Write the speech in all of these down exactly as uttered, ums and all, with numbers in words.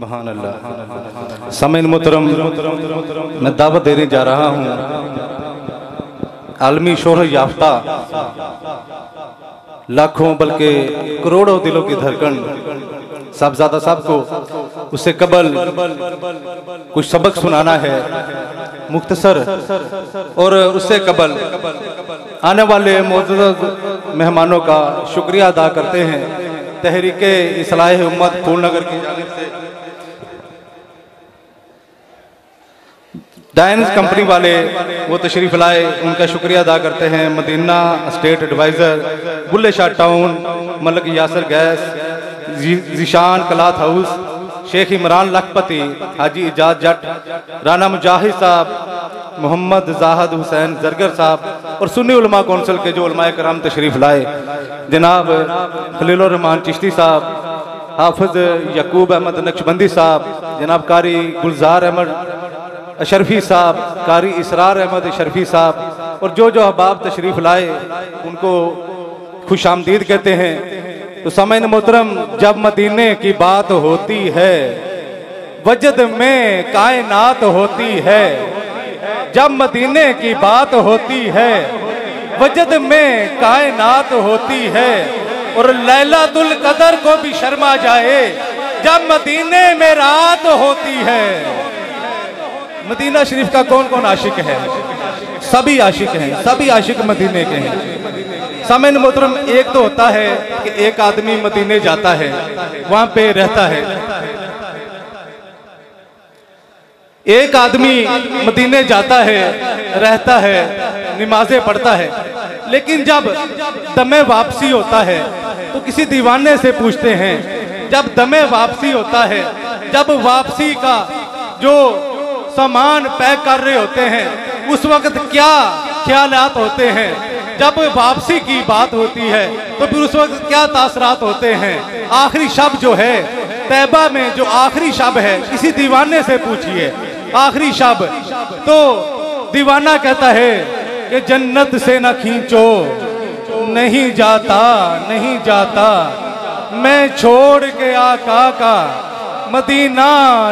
सुभान अल्लाह। समईन मोहतरम, मैं दावत देने जा रहा हूँ आलमी शोहरत याफ्ता लाखों बल्कि करोड़ों दिलों की धड़कन साहबजादा साहब को उससे कबल कुछ सबक सुनाना है मुख्तसर, और उससे कबल आने वाले मौजूद मेहमानों का शुक्रिया अदा करते हैं। तहरीक ए इस्लाह ए उम्मत फूल नगर की जानिब से डायंस कंपनी वाले वो तशरीफ लाए, उनका शुक्रिया अदा करते हैं। Madina state adviser, Bulle Shah town, Malak Yasir gas, Zeeshan Kalath house, Sheikh Imran Lakhpati, Haji Ijaz जट, राना मुजाहिद साहब, मोहम्मद जाहद हुसैन जरगर साहब और सुन्नी उलमा कौंसिल के जो उलमाए कराम तशरीफ लाए, जनाब खलील रहमान चिश्ती साहब, हाफिज यकूब अहमद नक्शबंदी साहब, जनाब कारी गुलजार अहमद अशरफी साहब, कारी इसरार अहमद अशरफी साहब और जो जो अहबाब तशरीफ लाए उनको खुश आमदीद कहते हैं। तो समईन मोहतरम, जब मदीने की बात होती है वजद में कायनात होती है, जब मदीने की बात होती है वजद में कायनात होती है, और लैलतुल कदर को भी शर्मा जाए जब मदीने में रात होती है। मदीना शरीफ का कौन कौन आशिक है? सभी आशिक हैं, सभी आशिक मदीने के हैं। समईन मोहतरम, एक तो होता है कि एक आदमी मदीने जाता है, वहां पे रहता है। एक आदमी मदीने जाता है, रहता है, नमाजें पढ़ता है, लेकिन जब दमे वापसी होता है तो किसी दीवाने से पूछते हैं, जब दमे वापसी होता है, जब वापसी का जो सामान पैक कर रहे होते हैं उस वक्त क्या ख्यालात होते हैं, जब वापसी की बात होती है तो फिर उस वक्त क्या तासरात होते हैं। आखिरी शब जो है तैबा में, जो आखिरी शब है, किसी दीवाने से पूछिए आखिरी शब, तो दीवाना कहता है कि जन्नत से ना खींचो, नहीं जाता नहीं जाता मैं छोड़ के आका का, मदीना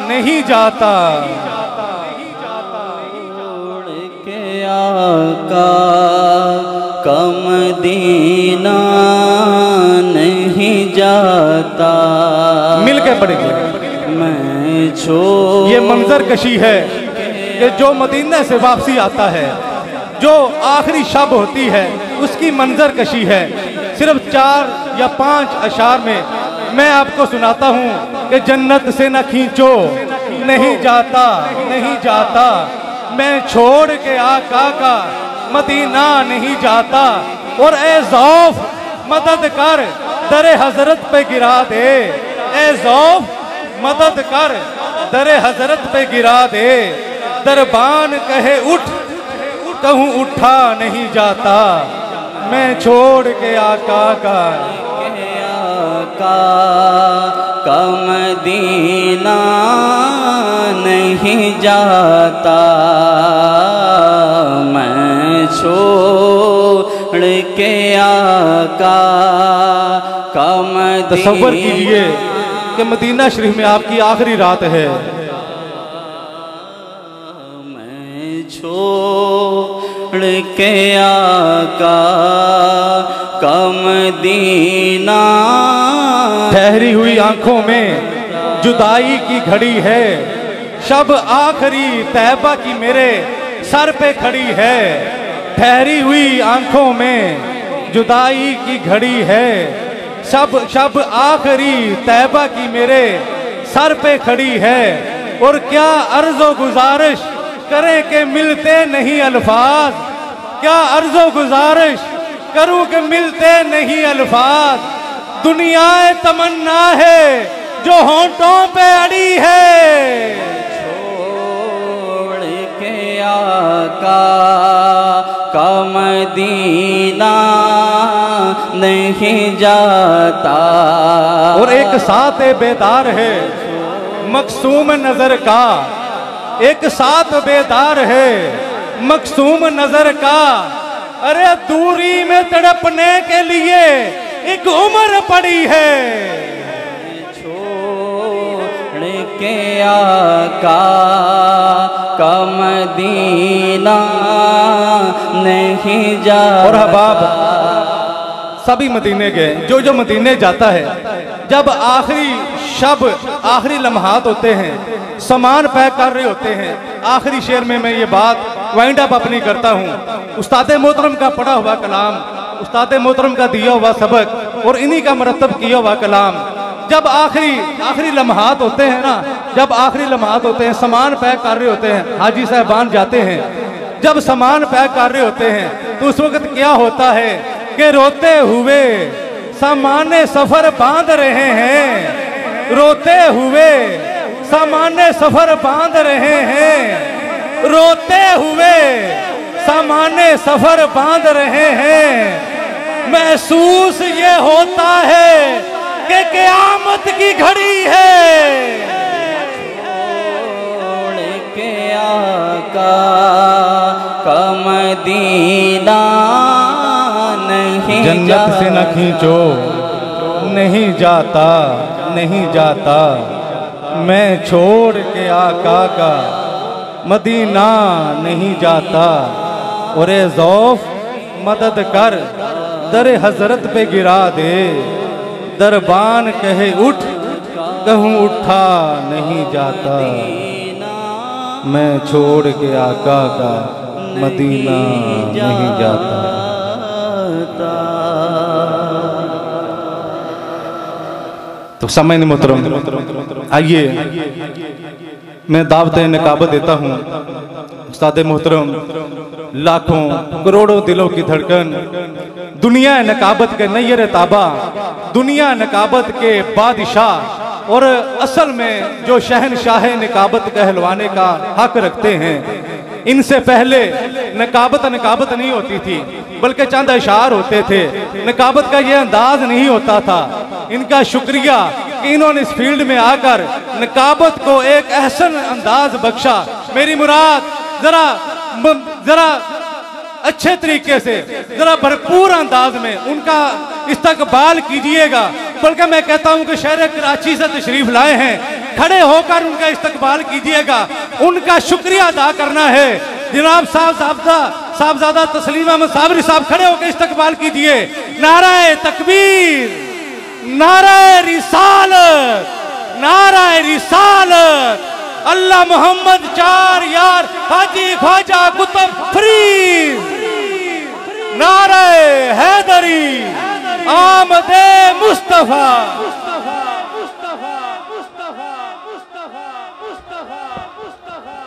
नहीं जाता आका का, मदीना नहीं जाता। मिलके पढ़ेंगे मैं छो। ये मंजर कशी है कि जो मदीना से वापसी आता है, जो आखिरी शब होती है, उसकी मंजर कशी है। सिर्फ चार या पांच अशार में मैं आपको सुनाता हूँ कि जन्नत से ना खींचो, नहीं जाता नहीं जाता मैं छोड़ के आका का, मदीना नहीं जाता, और ए ज़ौफ़ मदद कर दरे हजरत पे गिरा दे, ए ज़ौफ़ मदद कर दरे हजरत पे गिरा दे, दरबान कहे उठ कहूँ उठा नहीं जाता मैं छोड़ के आका का, आका का मदीना नहीं जाता मैं छोड़ के आका का मदीना। तसव्वुर कीजिए कि मदीना शरीफ में आपकी आखिरी रात है, मैं छोड़ के आका का मदीना। ठहरी हुई आंखों में जुदाई की घड़ी है, शब आखिरी तैबा की मेरे सर पे खड़ी है, ठहरी हुई आंखों में जुदाई की घड़ी है, शब शब आखिरी तैबा की मेरे सर पे खड़ी है, और क्या अर्ज़ो गुजारिश करें कि मिलते नहीं अल्फाज, क्या अर्ज़ो गुजारिश करूं कि मिलते नहीं अल्फाज, दुनियाए तमन्ना है जो होंठों पे अड़ी है, छोड़ के आका का मदीना नहीं जाता। और एक साथ बेदार है मकसूम नजर का, एक साथ बेदार है मकसूम नजर का, अरे दूरी में तड़पने के लिए एक उम्र पड़ी है, के आका का मदीना नहीं जा। और अहबाब सभी मदीने गए, जो जो मदीने जाता है, जब आखिरी शब आखिरी लम्हात होते हैं, सामान पैक कर रहे होते हैं, आखिरी शेर में मैं ये बात वाइंड अप अपनी करता हूँ। उस्ताद मोहतरम का पढ़ा हुआ कलाम, उस्ताद मोहतरम का दिया हुआ सबक और इन्हीं का मरतब किया हुआ कलाम, जब आखिरी आखिरी लम्हात होते हैं ना, जब आखिरी लम्हात होते हैं, सामान पैक कर रहे होते हैं, हाजी साहबान जाते हैं, जब सामान पैक कर रहे होते हैं तो उस वक्त क्या होता है कि रोते हुए सामान सफर बांध रहे हैं, रोते हुए सामान सफर बांध रहे हैं, रोते हुए सामान सफर बांध रहे हैं। महसूस ये होता है के क़यामत की घड़ी है, छोड़ के आका का मदीना नहीं, जन्नत से न खींचो, नहीं जाता नहीं जाता मैं, छोड़ के आका का मदीना नहीं जाता। और ए ज़ौफ़ मदद कर दर हजरत पे गिरा दे, दरबान कहे उठ कहूँ उठा नहीं जाता मैं, छोड़ के आका का मदीना नहीं जाता। तो समझ मोहतरम, आइए मैं दावत नकाबत देता हूँ उस्ताद मोहतरम, लाखों करोड़ों दिलों की धड़कन, दुनिया नकाबत के नैयर ताबा, दुनिया नकाबत के बादशाह और असल में जो शहनशाह नकाबत कहलवाने का हक रखते हैं, इनसे पहले नकाबत नकाबत नहीं होती थी, बल्कि चंद अशार होते थे, नकाबत का यह अंदाज नहीं होता था। इनका शुक्रिया कि इन्होंने इस फील्ड में आकर नकाबत को एक अहसन अंदाज बख्शा। मेरी मुराद जरा जरा अच्छे तरीके से, जरा भरपूर अंदाज में उनका इस्तकबाल कीजिएगा। बल्कि मैं कहता हूं कि शहर कराची से तशरीफ लाए हैं, खड़े होकर उनका इस्तकबाल कीजिएगा, उनका शुक्रिया अदा करना है। जनाब साहबजादा साहबजादा तस्लीम अहमद साबरी साहब, खड़े होकर इस्तकबाल कीजिए। नाराए तकबीर, नाराए रिसालत, नाराए रिसालत, अल्लाह मोहम्मद चार यार हाजी ख्वाजा कुतुब फरीद, नारे हैदरी, आमदे मुस्तफा।